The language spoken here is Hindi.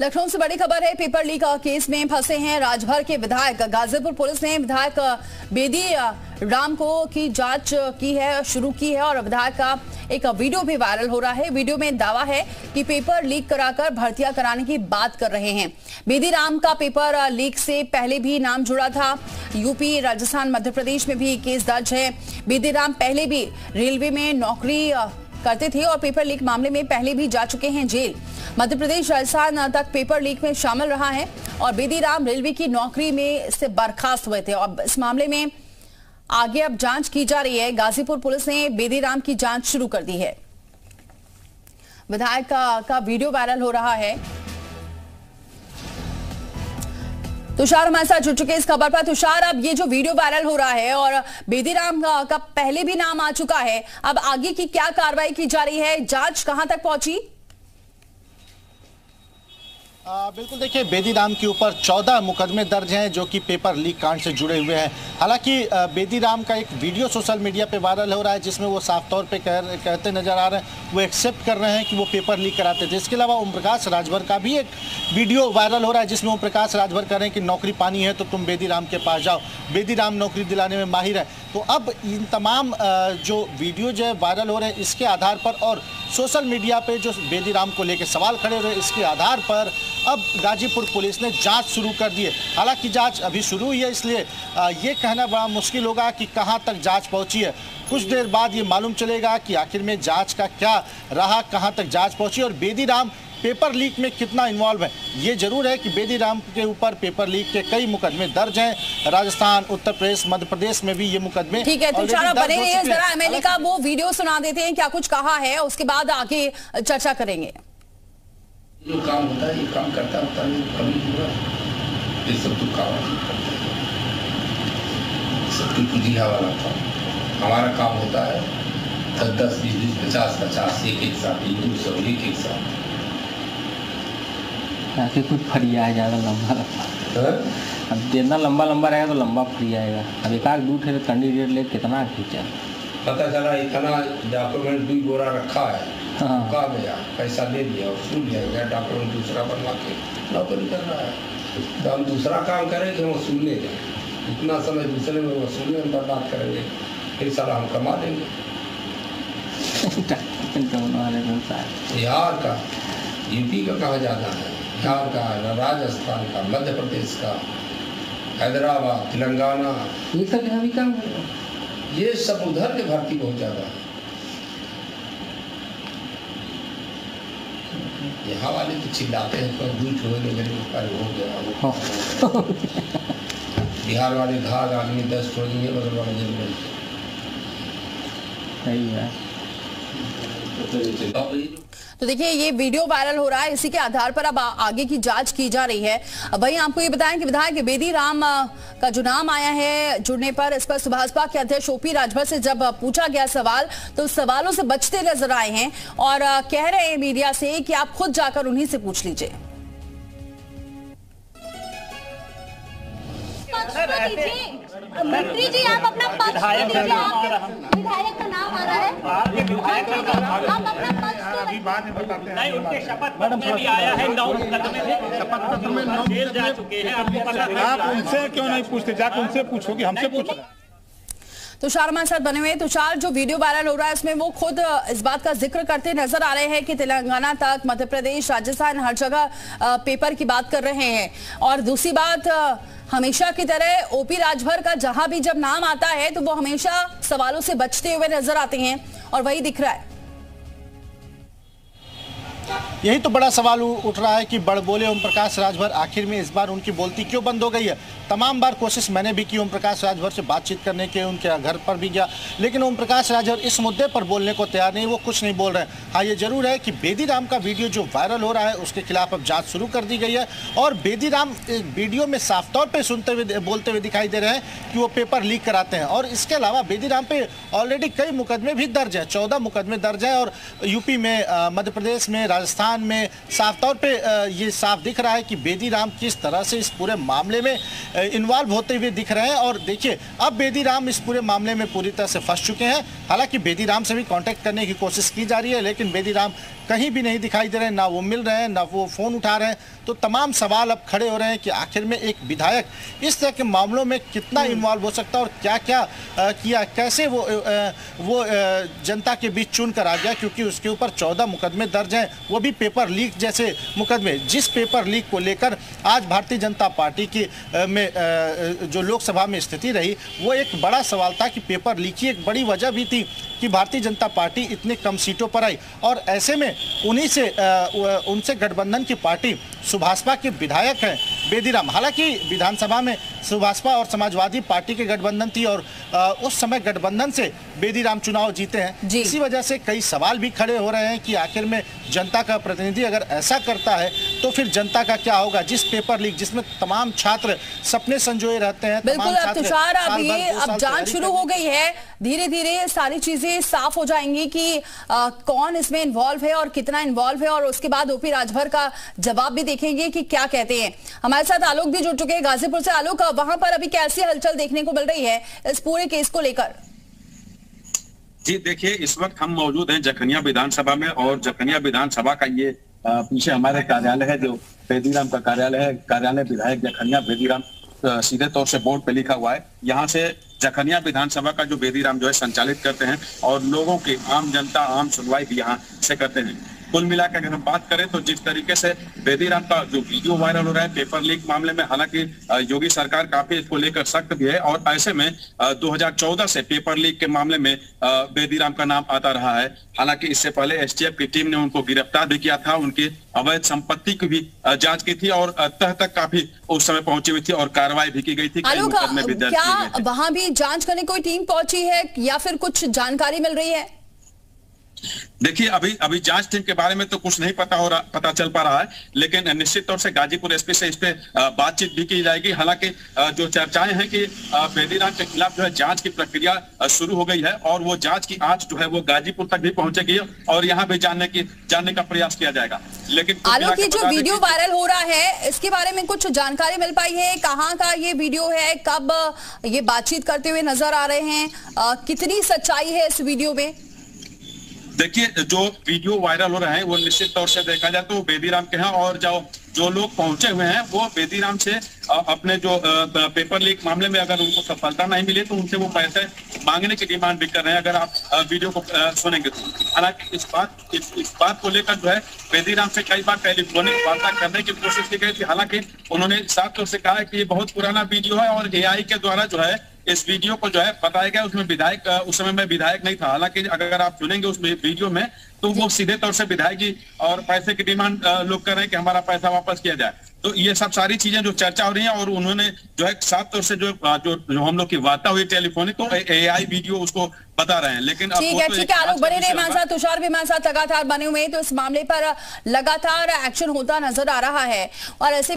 लखनऊ से बड़ी खबर है, पेपर लीक केस में फंसे हैं राजभर के विधायक। गाजीपुर पुलिस ने विधायक बेदी राम को की जांच की है, शुरू की है और विधायक का एक वीडियो भी वायरल हो रहा है। वीडियो में दावा है कि पेपर लीक कराकर भर्तियां कराने की बात कर रहे हैं। बेदी राम का पेपर लीक से पहले भी नाम जुड़ा था। यूपी, राजस्थान, मध्य प्रदेश में भी केस दर्ज है। बेदी राम पहले भी रेलवे में नौकरी करते थे और पेपर लीक मामले में पहले भी जा चुके हैं जेल। मध्य प्रदेश, राजस्थान तक पेपर लीक में शामिल रहा है और बेदी राम रेलवे की नौकरी में से बर्खास्त हुए थे। अब इस मामले में आगे अब जांच की जा रही है। गाजीपुर पुलिस ने बेदी राम की जांच शुरू कर दी है। विधायक का वीडियो वायरल हो रहा है। तुषार हमारे साथ जुड़ चुके हैं इस खबर पर। तुषार, अब ये जो वीडियो वायरल हो रहा है और बेदी राम का पहले भी नाम आ चुका है, अब आगे की क्या कार्रवाई की जा रही है? जांच कहां तक पहुंची? बिल्कुल, देखिए बेदी राम के ऊपर 14 मुकदमे दर्ज हैं जो कि पेपर लीक कांड से जुड़े हुए हैं। हालांकि बेदी राम का एक वीडियो सोशल मीडिया पे वायरल हो रहा है जिसमें वो साफ तौर पे कहते नजर आ रहे हैं, वो एक्सेप्ट कर रहे हैं कि वो पेपर लीक कराते थे। इसके अलावा ओम प्रकाश राजभर का भी एक वीडियो वायरल हो रहा है जिसमें ओम प्रकाश राजभर कह रहे हैं कि नौकरी पानी है तो तुम बेदी राम के पास जाओ, बेदी राम नौकरी दिलाने में माहिर है। तो अब इन तमाम जो वीडियो जो है वायरल हो रहे हैं, इसके आधार पर और सोशल मीडिया पे जो बेदी राम को लेकर सवाल खड़े हो रहे हैं, इसके आधार पर अब गाजीपुर पुलिस ने जांच शुरू कर दी है। हालांकि जांच अभी शुरू हुई है, इसलिए ये कहना बड़ा मुश्किल होगा कि कहां तक जांच पहुंची है। कुछ देर बाद ये मालूम चलेगा कि आखिर में जांच का क्या रहा, कहां तक जांच पहुंची और बेदी राम पेपर लीक में कितना इन्वॉल्व है। ये जरूर है कि बेदी राम के ऊपर पेपर लीक के कई मुकदमे दर्ज हैं। राजस्थान, उत्तर प्रदेश, मध्य प्रदेश में भी ये मुकदमे। ठीक है तुषार, बने रहिए। जरा एमएलए का वो वीडियो सुना देते हैं, क्या कुछ कहा है, उसके बाद आगे चर्चा करेंगे। जो काम होता है ये काम करता होता है, ये सब तो काम सबकी पूंजी हवाला था। हमारा काम होता है 10-10, 20-20, 50-50 एक साथ, हिंदू सब एक साथ, ताकि कुछ फरी आए ज़्यादा लंबा लंबा। अब जितना लंबा लंबा रहेगा तो लंबा फ्री आएगा। अब एक आग दूर है कैंडिडेट ले कितना खींचा, पता चला इतना डॉक्यूमेंट भी गोरा रखा है, कहा गया पैसा ले लिया और सुन लिया गया, डॉक्यूमेंट दूसरा बनवा के नौकरी कर रहा है। तो हम दूसरा काम करें कि हम वसूलने जाए, इतना समय दूसरे में वसूलने में बर्बाद करेंगे, फिर सारा हम कमा देंगे। यार का यूपी का कहाँ जाना है, बिहार का, राजस्थान का, मध्य प्रदेश का, हैदराबाद, तेलंगाना, ये सब यहाँ भी काम, ये सब उधर की भर्ती बहुत ज़्यादा है। यहाँ वाले तो चिल्लाते हैं तो दूध होने मेरे ऊपर हो गया। बिहार वाले घाघ आदमी 10 होंगे बदलवा जरूर। तो देखिए ये वीडियो वायरल हो रहा है, इसी के आधार पर अब आगे की जांच की जा रही है। वहीं आपको ये बताएं कि विधायक बेदी राम का जो नाम आया है जुड़ने पर, इस पर सुभाषपा के अध्यक्ष ओपी राजभर से जब पूछा गया सवाल तो सवालों से बचते नजर आए हैं और कह रहे हैं मीडिया से कि आप खुद जाकर उन्हीं से पूछ लीजिए। मंत्री जी आप अपना पक्ष दीजिए, विधायक का नाम आ रहा है, आप अपना पक्ष अभी बाद में बताते हैं। नहीं, उनके शपथ पत्र भी आया है, 9 मुकदमे में शपथ पत्र में 9 जेल जा चुके हैं। आपको पता है, आप उनसे क्यों नहीं पूछते? जाकर उनसे पूछोगे, हमसे पूछो। तुषार हमारे साथ बने हुए। तुषार, जो वीडियो वायरल हो रहा है इसमें वो खुद इस बात का जिक्र करते नजर आ रहे हैं कि तेलंगाना तक, मध्य प्रदेश, राजस्थान, हर जगह पेपर की बात कर रहे हैं। और दूसरी बात, हमेशा की तरह ओपी राजभर का जहां भी जब नाम आता है तो वो हमेशा सवालों से बचते हुए नजर आते हैं और वही दिख रहा है। यही तो बड़ा सवाल उठ रहा है कि बड़बोले ओम प्रकाश राजभर, आखिर में इस बार उनकी बोलती क्यों बंद हो गई है। तमाम बार कोशिश मैंने भी की ओम प्रकाश राजभर से बातचीत करने के, उनके घर पर भी गया, लेकिन ओम प्रकाश राजभर इस मुद्दे पर बोलने को तैयार नहीं, वो कुछ नहीं बोल रहे हैं। हाँ, ये जरूर है कि बेदी राम का वीडियो जो वायरल हो रहा है उसके खिलाफ अब जाँच शुरू कर दी गई है और बेदी राम वीडियो में साफ तौर पर सुनते हुए, बोलते हुए दिखाई दे रहे हैं कि वो पेपर लीक कराते हैं। और इसके अलावा बेदी राम पे ऑलरेडी कई मुकदमे भी दर्ज हैं, 14 मुकदमे दर्ज हैं और यूपी में, मध्य प्रदेश में, राजस्थान में साफ तौर पे ये साफ दिख रहा है कि बेदी राम किस तरह से इस पूरे मामले में इन्वॉल्व होते हुए दिख रहे हैं। और देखिए अब बेदी राम इस पूरे मामले में पूरी तरह से फंस चुके हैं। हालांकि बेदी राम से भी कांटेक्ट करने की कोशिश की जा रही है, लेकिन बेदी राम कहीं भी नहीं दिखाई दे रहे हैं, ना वो मिल रहे हैं ना वो फ़ोन उठा रहे हैं। तो तमाम सवाल अब खड़े हो रहे हैं कि आखिर में एक विधायक इस तरह के मामलों में कितना इन्वॉल्व हो सकता है और क्या क्या किया, कैसे वो जनता के बीच चुन कर आ गया, क्योंकि उसके ऊपर 14 मुकदमे दर्ज हैं, वो भी पेपर लीक जैसे मुकदमे। जिस पेपर लीक को लेकर आज भारतीय जनता पार्टी की जो लोकसभा में स्थिति रही वो एक बड़ा सवाल था कि पेपर लीक की एक बड़ी वजह भी थी कि भारतीय जनता पार्टी इतने कम सीटों पर आई। और ऐसे में उनसे गठबंधन की पार्टी सुभाषपा के विधायक हैं बेदी राम, हालांकि विधानसभा में सुभाषपा और समाजवादी पार्टी के गठबंधन थी और उस समय गठबंधन से बेदी राम चुनाव जीते हैं। इसी वजह से कई सवाल भी खड़े हो रहे हैं कि आखिर में जनता का प्रतिनिधि अगर ऐसा करता है तो फिर जनता का क्या होगा। जिस पेपर लीक जिसमें तमाम छात्र सपने संजोए रहते हैं, बिल्कुल अब तुषार अब जांच शुरू हो गई है, धीरे धीरे सारी चीजें साफ हो जाएंगी कि कौन इसमें इन्वॉल्व है और कितना इन्वॉल्व है, और उसके बाद ओपी राजभर का जवाब भी देखेंगे कि क्या कहते हैं। हमारे साथ आलोक भी जुड़ चुके हैं गाजीपुर से। आलोक, वहां पर अभी कैसी हलचल देखने को मिल रही है इस पूरे केस को लेकर? जी देखिए, इस वक्त हम मौजूद हैं जखनिया विधानसभा में और जखनिया विधानसभा का ये पीछे हमारे कार्यालय है जो बेदी राम का कार्यालय है, कार्यालय विधायक जखनिया बेदी राम सीधे तौर से बोर्ड पे लिखा हुआ है। यहाँ से जखनिया विधानसभा का जो बेदी राम जो है संचालित करते हैं और लोगों की आम जनता आम सुनवाई भी यहाँ से करते हैं। कुल मिलाकर अगर हम बात करें तो जिस तरीके से बेदी राम का जो वीडियो वायरल हो रहा है पेपर लीक मामले में, हालांकि योगी सरकार काफी इसको लेकर सख्त भी है और ऐसे में 2014 से पेपर लीक के मामले में बेदी राम का नाम आता रहा है। हालांकि इससे पहले एसटीएफ की टीम ने उनको गिरफ्तार भी किया था, उनकी अवैध संपत्ति की भी जांच की थी और तह तक काफी उस समय पहुंची हुई थी और कार्रवाई भी की गई थी। क्या वहाँ भी जाँच करने कोई टीम पहुंची है या फिर कुछ जानकारी मिल रही है? देखिए अभी जांच टीम के बारे में तो कुछ नहीं पता चल पा रहा है, लेकिन निश्चित तौर से गाजीपुर एसपी से इस पे बातचीत भी की जाएगी। हालांकि जो चर्चाएं हैं कि बेदी राम के खिलाफ जो है जांच की प्रक्रिया शुरू हो गई है और वो जांच की आंच जो है वो गाजीपुर तक भी पहुंचेगी और यहाँ भी जानने का प्रयास किया जाएगा। लेकिन आलोक, ये जो वीडियो वायरल हो रहा है इसके बारे में कुछ जानकारी मिल पाई है? कहाँ का ये वीडियो है, कब ये बातचीत करते हुए नजर आ रहे हैं, कितनी सच्चाई है इस वीडियो में? देखिए जो वीडियो वायरल हो रहे हैं वो निश्चित तौर से देखा जाए तो बेदी राम के हैं और जो लोग पहुंचे हुए हैं वो बेदी राम से अपने जो पेपर लीक मामले में अगर उनको सफलता नहीं मिले तो उनसे वो पैसे मांगने की डिमांड भी कर रहे हैं, अगर आप वीडियो को सुनेंगे तो। हालांकि इस बात को लेकर जो है बेदी राम से कई बार टेलीफोनिक वार्ता करने की कोशिश की गई थी। हालांकि उन्होंने साफ तौर से कहा कि ये बहुत पुराना वीडियो है और AI के द्वारा जो है इस वीडियो को जो है बताया गया, उसमें विधायक उस समय मैं विधायक नहीं था। हालांकि अगर आप सुनेंगे उस वीडियो में तो वो सीधे तौर से विधायकी और पैसे की डिमांड लोग कर रहे हैं कि हमारा पैसा वापस किया जाए। तो ये सब सारी चीजें जो चर्चा हो रही हैं और उन्होंने जो है साफ तौर से जो हम लोग की वार्ता हुई टेलीफोनिक तो AI वीडियो उसको बता रहे हैं। लेकिन ठीक है आलोक, बने रहे हमारे साथ, तुषार भी हमारे साथ लगातार बने हुए हैं तो इस मामले पर लगातार एक्शन होता नजर आ रहा है और ऐसे